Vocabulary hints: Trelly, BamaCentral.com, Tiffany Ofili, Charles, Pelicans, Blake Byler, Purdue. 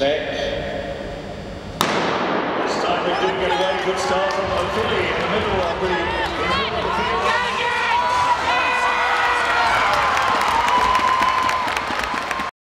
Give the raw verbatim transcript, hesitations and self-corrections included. set. This time they do get away. Good start from Ofili in the middle of the